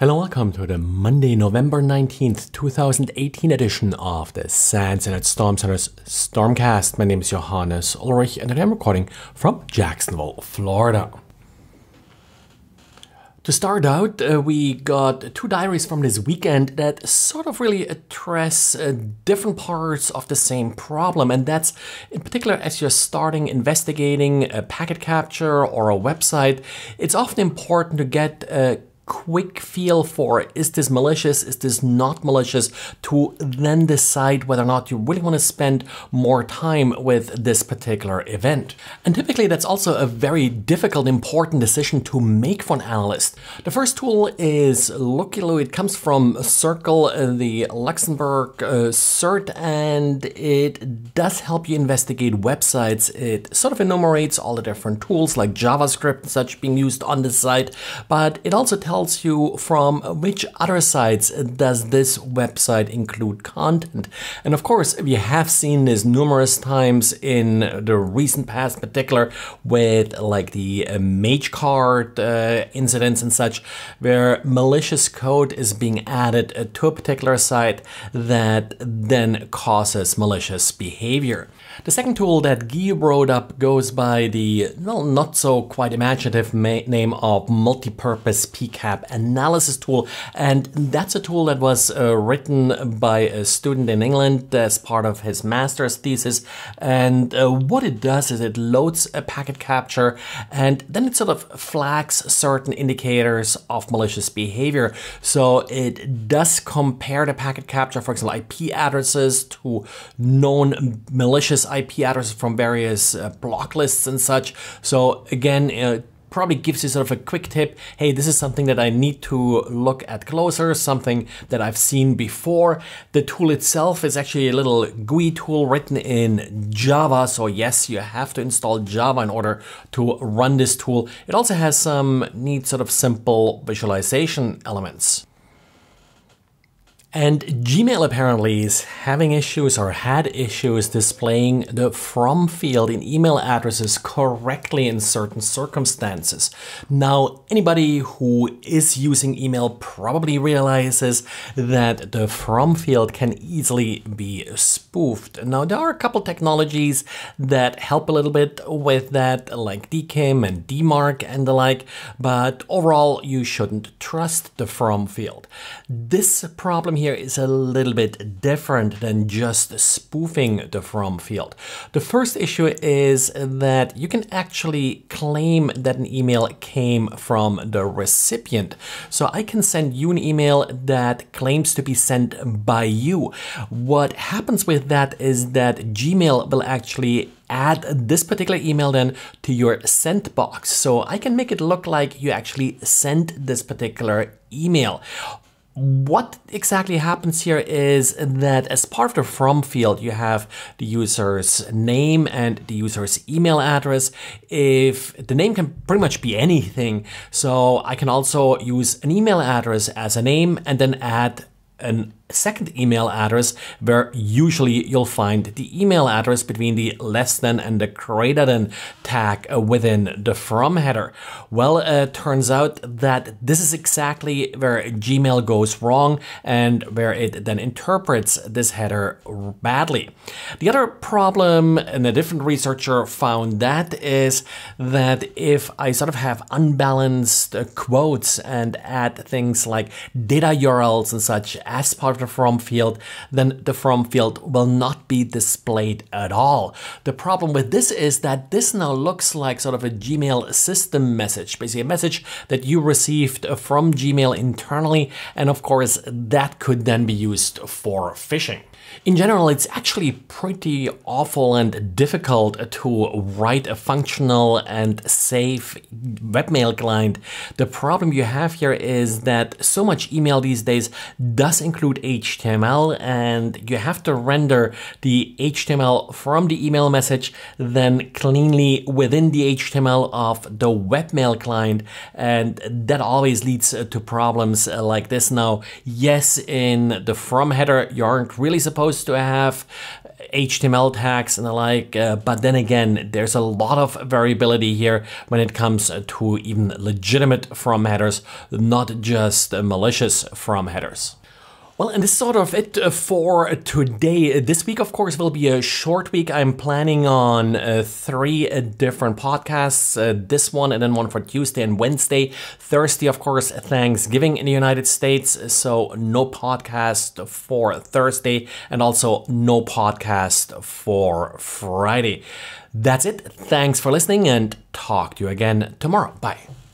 Hello, welcome to the Monday, November 19th, 2018 edition of the Sands and Storm Center's Stormcast. My name is Johannes Ulrich and today I'm recording from Jacksonville, Florida. To start out, we got two diaries from this weekend that sort of really address different parts of the same problem. And that's in particular as you're investigating a packet capture or a website, it's often important to get a quick feel for, is this malicious, is this not malicious, to then decide whether or not you really want to spend more time with this particular event. And typically that's also a very difficult, important decision to make for an analyst. The first tool is Lookaloo. It comes from Circle, the Luxembourg cert, and it does help you investigate websites. It sort of enumerates all the different tools like JavaScript and such being used on the site, but it also tells you from which other sites does this website include content. And of course, we have seen this numerous times in the recent past, in particular with like the Magecart incidents and such, where malicious code is being added to a particular site that then causes malicious behavior. The second tool that Guy wrote up goes by the, well, not so quite imaginative name of multipurpose PCAP analysis tool. And that's a tool that was written by a student in England as part of his master's thesis. And what it does is it loads a packet capture and then it sort of flags certain indicators of malicious behavior. So it does compare the packet capture, for example, IP addresses to known malicious IP addresses from various block lists and such. So again, probably gives you sort of a quick tip. Hey, this is something that I need to look at closer, something that I've seen before. The tool itself is actually a little GUI tool written in Java. So yes, you have to install Java in order to run this tool. It also has some neat sort of simple visualization elements. And Gmail apparently is having issues or had issues displaying the from field in email addresses correctly in certain circumstances. Now, anybody who is using email probably realizes that the from field can easily be spoofed. Now, there are a couple technologies that help a little bit with that, like DKIM and DMARC and the like, but overall, you shouldn't trust the from field. This problem here is a little bit different than just spoofing the from field. The first issue is that you can actually claim that an email came from the recipient. So I can send you an email that claims to be sent by you. What happens with that is that Gmail will actually add this particular email then to your sent box. So I can make it look like you actually sent this particular email. What exactly happens here is that as part of the from field, you have the user's name and the user's email address. If the name can pretty much be anything, so I can also use an email address as a name and then add an second email address where usually you'll find the email address between the less than and the greater than tag within the from header. Well, turns out that this is exactly where Gmail goes wrong and where it then interprets this header badly. The other problem, and a different researcher found that, is that if I sort of have unbalanced quotes and add things like data URLs and such as part of the from field, then the from field will not be displayed at all. The problem with this is that this now looks like sort of a Gmail system message, basically a message that you received from Gmail internally, and of course that could then be used for phishing. In general, it's actually pretty awful and difficult to write a functional and safe webmail client. The problem you have here is that so much email these days does include HTML, and you have to render the HTML from the email message then cleanly within the HTML of the webmail client, and that always leads to problems like this. Now, yes, in the from header, you aren't really supposed to have HTML tags and the like, but then again, there's a lot of variability here when it comes to even legitimate from headers, not just malicious from headers. Well, and this is sort of it for today. This week, of course, will be a short week. I'm planning on three different podcasts, this one and then one for Tuesday and Wednesday. Thursday, of course, Thanksgiving in the United States, so no podcast for Thursday and also no podcast for Friday. That's it. Thanks for listening and talk to you again tomorrow. Bye.